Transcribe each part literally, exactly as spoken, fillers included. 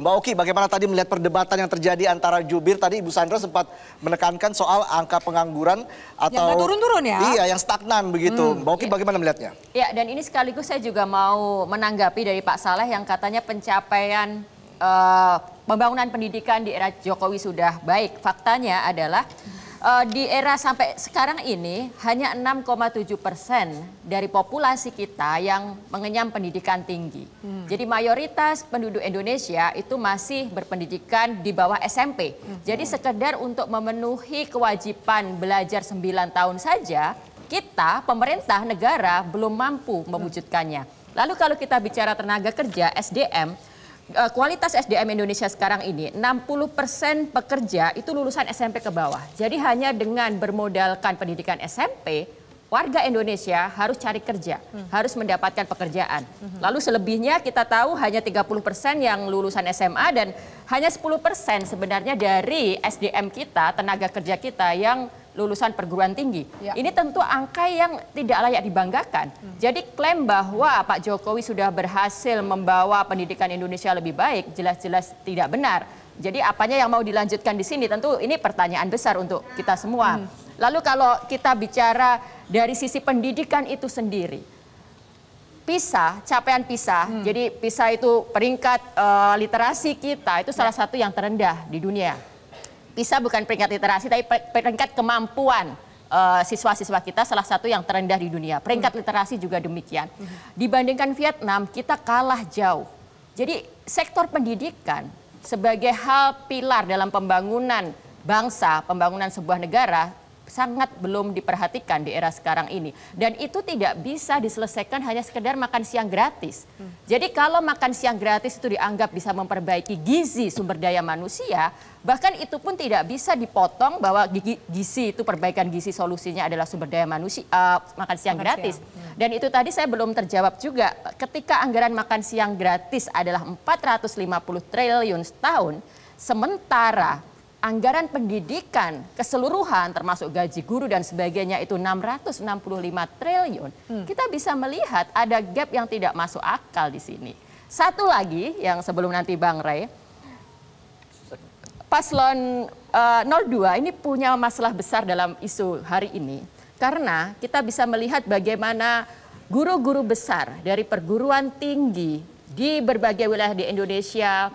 Mbak Oki, bagaimana tadi melihat perdebatan yang terjadi antara jubir? Tadi Ibu Sandra sempat menekankan soal angka pengangguran atau yang turun-turun ya? Iya, yang stagnan begitu. Hmm, Mbak Oki, ya. Bagaimana melihatnya? Ya, dan ini sekaligus saya juga mau menanggapi dari Pak Saleh yang katanya pencapaian uh, pembangunan pendidikan di era Jokowi sudah baik. Faktanya adalah uh, di era sampai sekarang ini hanya enam koma tujuh persen dari populasi kita yang mengenyam pendidikan tinggi. Hmm. Jadi mayoritas penduduk Indonesia itu masih berpendidikan di bawah S M P. Hmm. Jadi sekedar untuk memenuhi kewajiban belajar sembilan tahun saja, kita pemerintah negara belum mampu mewujudkannya. Lalu kalau kita bicara tenaga kerja S D M, kualitas S D M Indonesia sekarang ini enam puluh persen pekerja itu lulusan S M P ke bawah. Jadi hanya dengan bermodalkan pendidikan S M P, warga Indonesia harus cari kerja, hmm. harus mendapatkan pekerjaan. Hmm. Lalu selebihnya kita tahu hanya tiga puluh persen yang lulusan S M A dan hanya sepuluh persen sebenarnya dari S D M kita, tenaga kerja kita yang lulusan perguruan tinggi. Ya. Ini tentu angka yang tidak layak dibanggakan. Hmm. Jadi klaim bahwa Pak Jokowi sudah berhasil membawa pendidikan Indonesia lebih baik, jelas-jelas tidak benar. Jadi apanya yang mau dilanjutkan di sini, tentu ini pertanyaan besar untuk kita semua. Hmm. Lalu kalau kita bicara dari sisi pendidikan itu sendiri, PISA, capaian PISA, hmm. jadi PISA itu peringkat uh, literasi kita, itu salah satu yang terendah di dunia. PISA bukan peringkat literasi, tapi peringkat kemampuan siswa-siswa uh, kita salah satu yang terendah di dunia. Peringkat literasi juga demikian. Dibandingkan Vietnam, kita kalah jauh. Jadi sektor pendidikan sebagai hal pilar dalam pembangunan bangsa, pembangunan sebuah negara, sangat belum diperhatikan di era sekarang ini. Dan itu tidak bisa diselesaikan hanya sekedar makan siang gratis. Jadi kalau makan siang gratis itu dianggap bisa memperbaiki gizi sumber daya manusia, bahkan itu pun tidak bisa dipotong bahwa gizi itu perbaikan gizi solusinya adalah sumber daya manusia, uh, makan siang makan gratis. Siang. Dan itu tadi saya belum terjawab juga. Ketika anggaran makan siang gratis adalah empat ratus lima puluh triliun setahun, sementara anggaran pendidikan keseluruhan termasuk gaji guru dan sebagainya itu enam ratus enam puluh lima triliun. Hmm. Kita bisa melihat ada gap yang tidak masuk akal di sini. Satu lagi yang sebelum nanti Bang Ray, paslon uh, nol dua ini punya masalah besar dalam isu hari ini. Karena kita bisa melihat bagaimana guru-guru besar dari perguruan tinggi di berbagai wilayah di Indonesia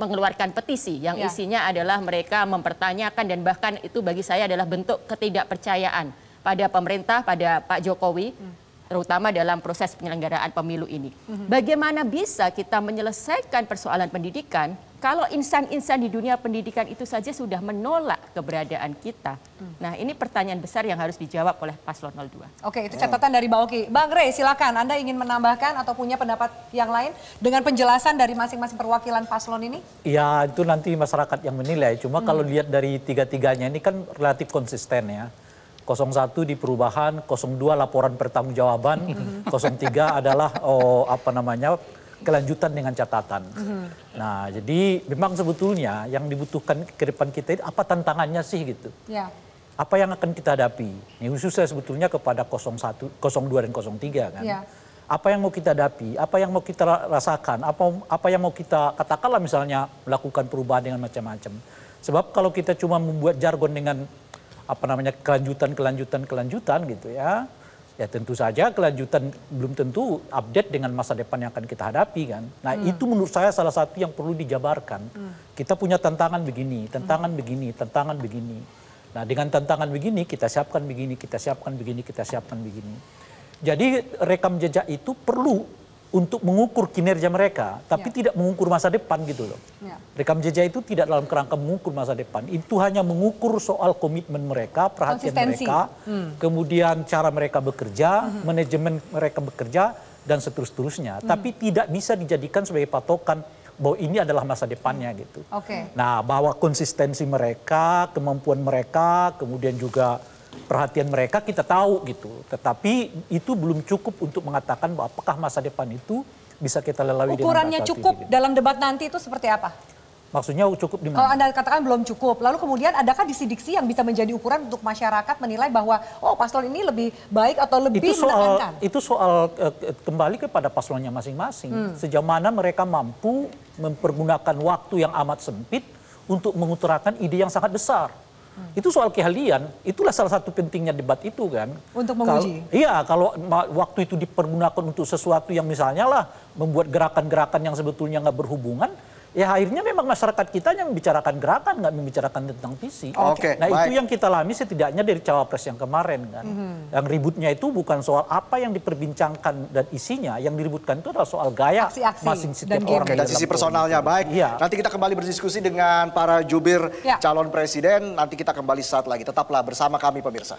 mengeluarkan petisi yang isinya ya. adalah mereka mempertanyakan dan bahkan itu bagi saya adalah bentuk ketidakpercayaan pada pemerintah, pada Pak Jokowi, hmm. terutama dalam proses penyelenggaraan pemilu ini. Hmm. Bagaimana bisa kita menyelesaikan persoalan pendidikan kalau insan-insan di dunia pendidikan itu saja sudah menolak keberadaan kita? Hmm. Nah, ini pertanyaan besar yang harus dijawab oleh Paslon nol dua. Oke, itu catatan dari Bawki. Bang Ray, silakan. Anda ingin menambahkan atau punya pendapat yang lain dengan penjelasan dari masing-masing perwakilan Paslon ini? Ya, itu nanti masyarakat yang menilai. Cuma hmm. kalau lihat dari tiga-tiganya ini kan relatif konsisten ya. nol satu di perubahan, nol dua laporan pertanggungjawaban, nol tiga adalah oh, apa namanya kelanjutan dengan catatan. Nah, jadi memang sebetulnya yang dibutuhkan ke depan kita itu apa tantangannya sih gitu? Ya. Apa yang akan kita hadapi? Ini khususnya sebetulnya kepada nol satu, nol dua dan nol tiga kan. Ya. Apa yang mau kita hadapi? Apa yang mau kita rasakan? Apa apa yang mau kita katakanlah misalnya melakukan perubahan dengan macam-macam. Sebab kalau kita cuma membuat jargon dengan apa namanya kelanjutan kelanjutan kelanjutan gitu ya ya tentu saja kelanjutan belum tentu update dengan masa depan yang akan kita hadapi kan. Nah hmm. itu menurut saya salah satu yang perlu dijabarkan. Hmm. Kita punya tantangan begini, tantangan hmm. begini, tantangan begini. Nah dengan tantangan begini kita siapkan begini, kita siapkan begini, kita siapkan begini. Jadi rekam jejak itu perlu untuk mengukur kinerja mereka, tapi ya. tidak mengukur masa depan gitu loh. Ya. Rekam jejak itu tidak dalam kerangka mengukur masa depan, itu hanya mengukur soal komitmen mereka, perhatian mereka, hmm. kemudian cara mereka bekerja, hmm. manajemen mereka bekerja, dan seterusnya. Hmm. Tapi tidak bisa dijadikan sebagai patokan bahwa ini adalah masa depannya hmm. gitu. Okay. Nah, bahwa konsistensi mereka, kemampuan mereka, kemudian juga perhatian mereka kita tahu gitu, tetapi itu belum cukup untuk mengatakan bahwa apakah masa depan itu bisa kita lalui. Ukurannya dengan cukup gitu. Dalam debat nanti itu seperti apa? Maksudnya cukup di mana? Kalau Anda katakan belum cukup, lalu kemudian adakah diksi-diksi yang bisa menjadi ukuran untuk masyarakat menilai bahwa oh paslon ini lebih baik atau lebih itu soal, menekankan? Itu soal kembali kepada paslonnya masing-masing. Hmm. Sejauh mana mereka mampu mempergunakan waktu yang amat sempit untuk mengutarakan ide yang sangat besar. Hmm. Itu soal keahlian, itulah salah satu pentingnya debat itu kan. Untuk menguji? Kalo, iya, kalau waktu itu dipergunakan untuk sesuatu yang misalnya lah membuat gerakan-gerakan yang sebetulnya nggak berhubungan, ya akhirnya memang masyarakat kita yang membicarakan gerakan, nggak membicarakan tentang visi. Oke. Nah baik. Itu yang kita alami setidaknya dari cawapres yang kemarin kan. Mm-hmm. Yang ributnya itu bukan soal apa yang diperbincangkan dan isinya, yang diributkan itu adalah soal gaya masing-masing setiap orang. Oke, dan sisi personalnya itu. Baik. Ya. Nanti kita kembali berdiskusi dengan para jubir ya. Calon presiden. Nanti kita kembali saat lagi. Tetaplah bersama kami pemirsa.